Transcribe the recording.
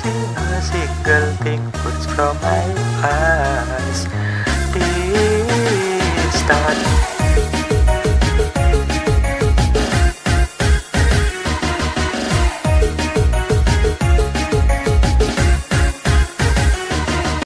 sing a single thing words from my heart.